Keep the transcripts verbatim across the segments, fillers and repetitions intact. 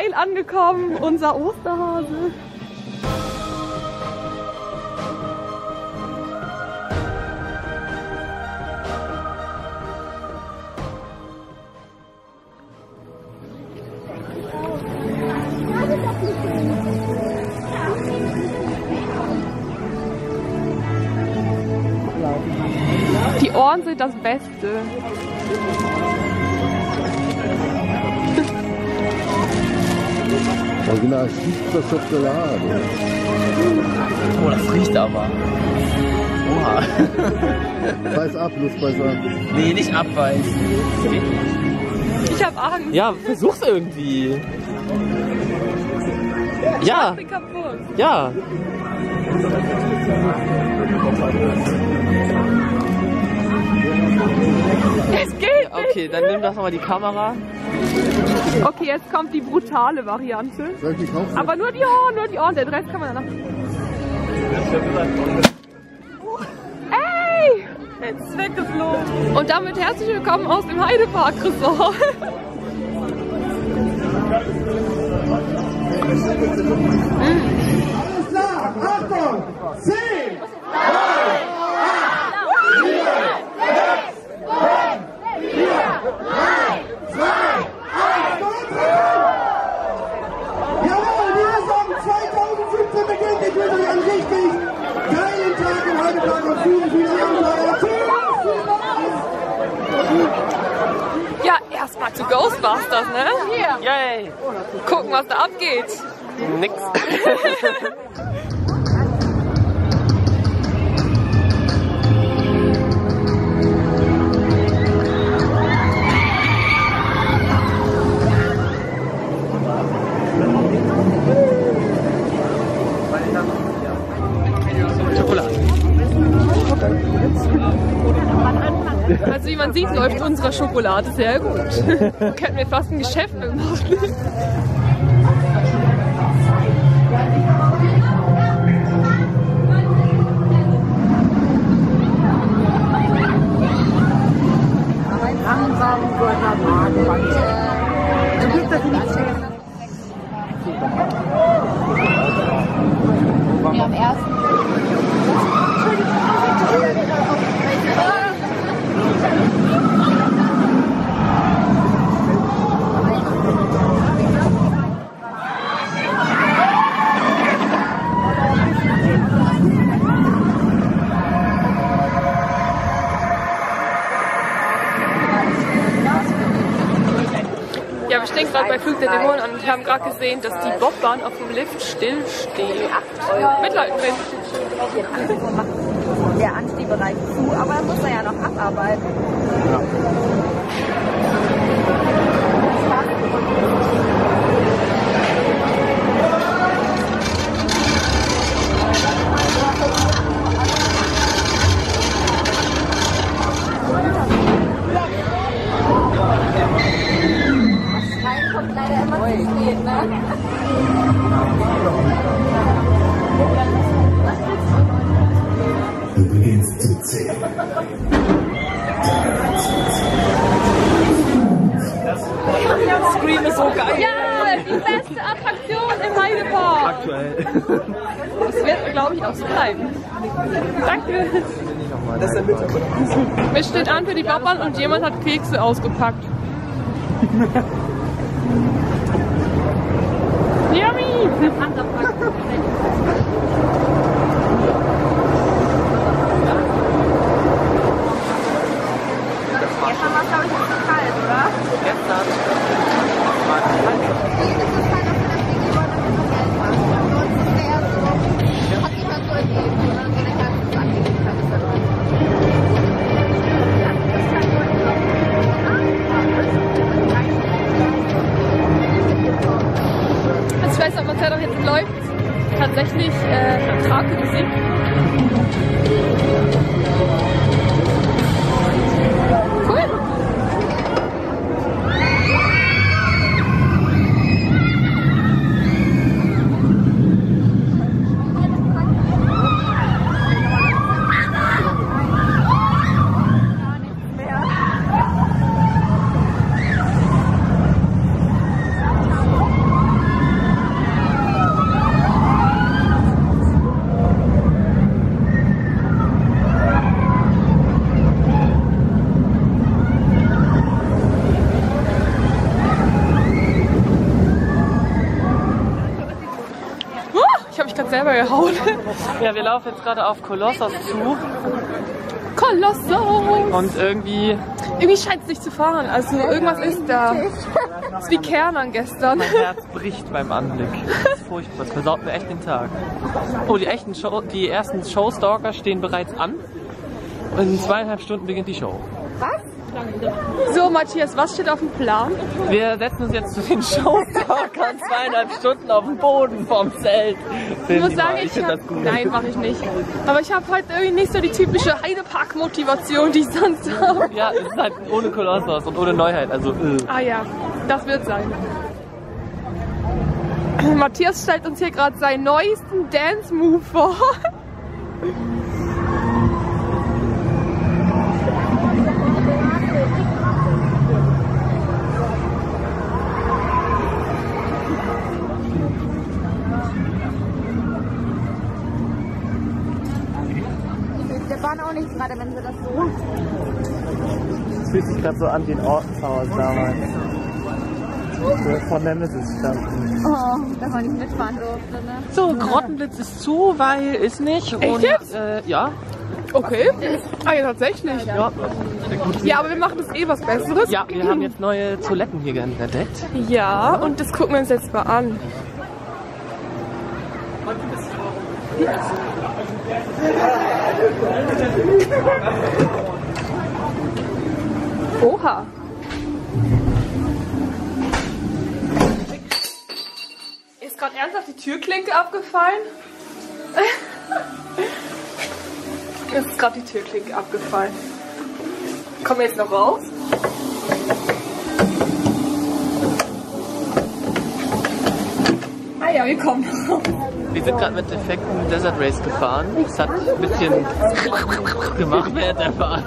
Heil angekommen, unser Osterhase. Die Ohren sind das Beste. Original riecht das Schokolade. Oh, das riecht aber. Oha. Beiß ab, Lustbeiß ab. Nee, nicht abbeißen. Ich hab Angst. Ja, versuch's irgendwie. Ich ja. Bin kaputt. Ja. Es geht! Okay, dann nimm doch nochmal die Kamera. Okay, jetzt kommt die brutale Variante. Soll ich die kaufen? Aber nur die Ohren, nur die Ohren. Den Rest kann man danach. Ey! Jetzt ist weggeflogen. Und damit herzlich willkommen aus dem Heide-Park Resort. Alles klar, Achtung! zehn, neun, acht, sieben, drei, zwei, eins, Jawohl, wir sagen zweitausendsiebzehn beginnt. Ich wünsche euch einen richtig geilen Tag im Heidepark und vielen, vielen Abenteuer. Tschüss! Ja, erstmal zu Ghostbusters, ne? Yay! Gucken, was da abgeht. Nix. Also wie man sieht, läuft unsere Schokolade sehr gut. Könnten wir fast ein Geschäft machen. Wir am ersten. Ja, wir stehen gerade bei Flug der Dämonen und haben gerade gesehen, dass die Bobbahn auf dem Lift still steht. Mit Leuten drin. Der Anstiegbereich zu, aber er muss er ja noch abarbeiten. Ja. Das Rein kommt leider immer zu spät, ne? Du beginnst zu zählen. Das Scream ist so geil. Ja, die beste Attraktion im Heidepark. Aktuell. Das wird, glaube ich, auch so bleiben. Danke. Das ist der Mittelpunkt. Es steht an für die Bobbahn und jemand hat Kekse ausgepackt. Yummy! gerade selber gehauen. Ja, wir laufen jetzt gerade auf Colossos zu. Kolossos! Und irgendwie... Irgendwie scheint es nicht zu fahren, also irgendwas ist da. Das ist wie Kernan gestern. Mein Herz bricht beim Anblick. Das ist furchtbar, das versaut mir echt den Tag. Oh, die, echten Show, die ersten Showstalker stehen bereits an. Und in zweieinhalb Stunden beginnt die Show. Was? So, Matthias, was steht auf dem Plan? Wir setzen uns jetzt zu den Showstalkern zweieinhalb Stunden auf den Boden vom Zelt. Ich muss sagen, ich hab, nein, mache ich nicht. Aber ich habe heute irgendwie nicht so die typische Heidepark-Motivation, die ich sonst habe. Ja, es ist halt ohne Kolossos und ohne Neuheit. Also, äh. Ah ja, das wird sein. Matthias stellt uns hier gerade seinen neuesten Dance-Move vor. Gerade wenn wir das so. Es fühlt sich gerade so an wie ein Ortentower damals. Von Nemesis standen. Oh, dass man nicht mitfahren durfte, ne? So, Grottenblitz ist zu, weil ist nicht. Echt und jetzt? Äh, ja. Okay. Ah ja, tatsächlich. Ja. Ja, aber wir machen das eh was Besseres. Ja, wir haben jetzt neue Toiletten hier entdeckt. Ja, und das gucken wir uns jetzt mal an. Oha! Ist gerade ernsthaft die Türklinke abgefallen? Ist gerade die Türklinke abgefallen. Kommen wir jetzt noch raus? Ah ja, wir kommen raus. Wir sind gerade mit Effekten Desert Race gefahren. Es hat ein bisschen gemacht während der Fahrt.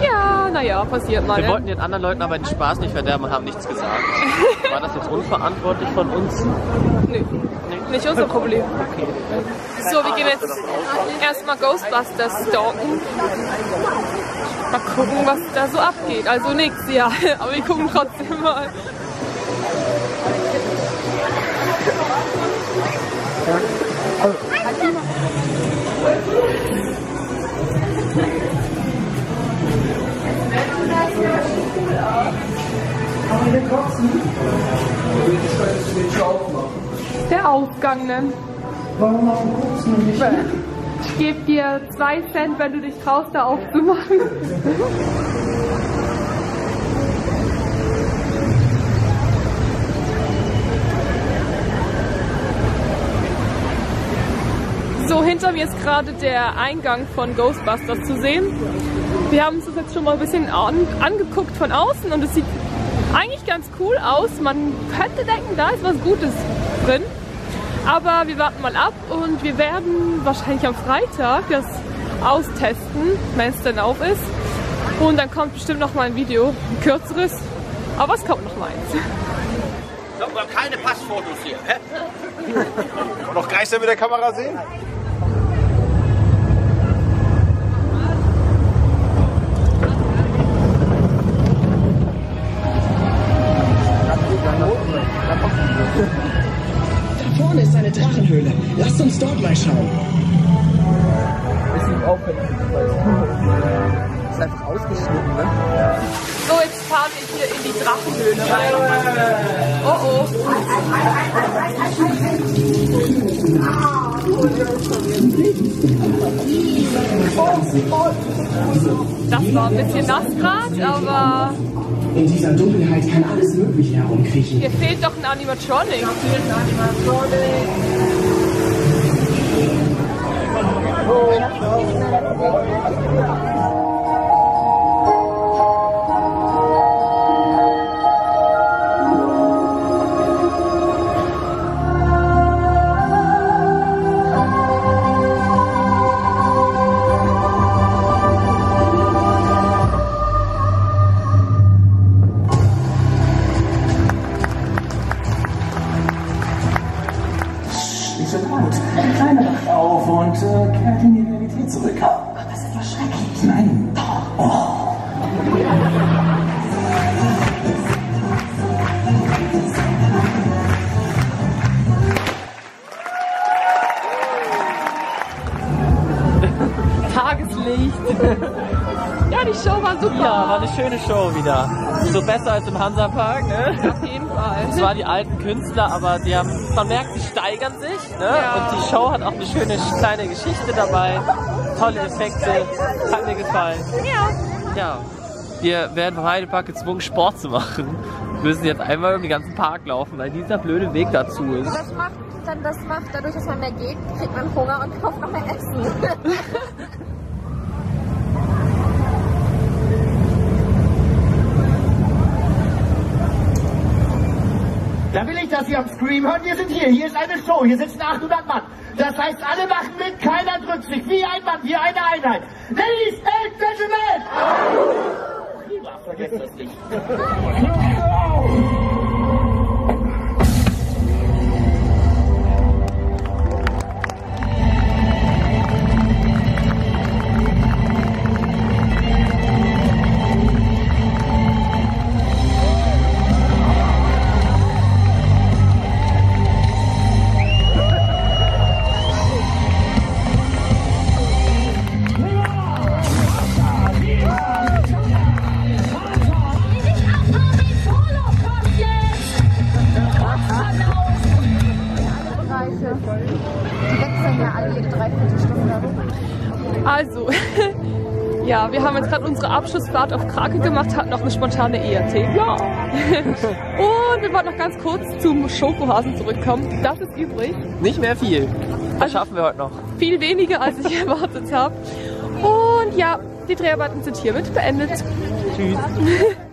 Ja, naja, passiert mal. Wir wollten den anderen Leuten aber den Spaß nicht verderben und haben nichts gesagt. War das jetzt unverantwortlich von uns? Nö, nee. Nee. Nicht unser Problem. Okay. So, wir gehen jetzt erstmal Ghostbusters stalken. Mal gucken, was da so abgeht. Also nix, ja, aber wir gucken trotzdem mal. Ja. Der Aufgang, ne? Warum machen Kopfen nicht? Ich gebe dir zwei Cent, wenn du dich traust, da aufzumachen. So, hinter mir ist gerade der Eingang von Ghostbusters zu sehen. Wir haben uns das jetzt schon mal ein bisschen an, angeguckt von außen und es sieht eigentlich ganz cool aus. Man könnte denken, da ist was Gutes drin. Aber wir warten mal ab und wir werden wahrscheinlich am Freitag das austesten, wenn es denn auf ist. Und dann kommt bestimmt noch mal ein Video, ein kürzeres. Aber es kommt noch mal eins. Ich glaube, wir haben keine Passfotos hier. Hä? Und noch Geister mit der Kamera sehen? Da vorne ist eine Drachenhöhle. Lasst uns dort mal schauen. Das sieht auffällig aus. Ist einfach ausgeschnitten, ne? So, jetzt fahren wir hier in die Drachenhöhle rein. Oh oh. Das war ein bisschen nass gerade, aber... In dieser Dunkelheit kann alles Mögliche herumkriechen. Hier fehlt doch ein Animatronic. Hier fehlt ein Animatronic. Auf und äh, kehrt in die Realität zurück. Oh Gott, das ist doch schrecklich. Nein, Die Show war super. Ja, war eine schöne Show wieder. So besser als im Hansapark, ne? Auf jeden Fall. Es waren die alten Künstler, aber die haben, man merkt, die steigern sich, ne? Ja. Und die Show hat auch eine schöne kleine Geschichte dabei. Tolle Effekte. Hat mir gefallen. Ja. Ja. Wir werden vom Heide-Park gezwungen, Sport zu machen. Wir müssen jetzt einmal um den ganzen Park laufen, weil dieser blöde Weg dazu ist. Aber das macht, dann das macht dadurch, dass man mehr geht, kriegt man Hunger und kauft noch mehr Essen. Da will ich, dass ihr am Scream hört, wir sind hier, hier ist eine Show, hier sitzen achthundert Mann. Das heißt, alle machen mit, keiner drückt sich, wie ein Mann, wie eine Einheit. Ladies and Gentlemen! Prima, vergesst das nicht. Also, ja, wir haben jetzt gerade unsere Abschlussfahrt auf Krake gemacht, hatten noch eine spontane E R T. Ja. Und wir wollten noch ganz kurz zum Schokohasen zurückkommen. Das ist übrig. Nicht mehr viel. Das also schaffen wir heute noch. Viel weniger, als ich erwartet habe. Und ja, die Dreharbeiten sind hiermit beendet. Tschüss.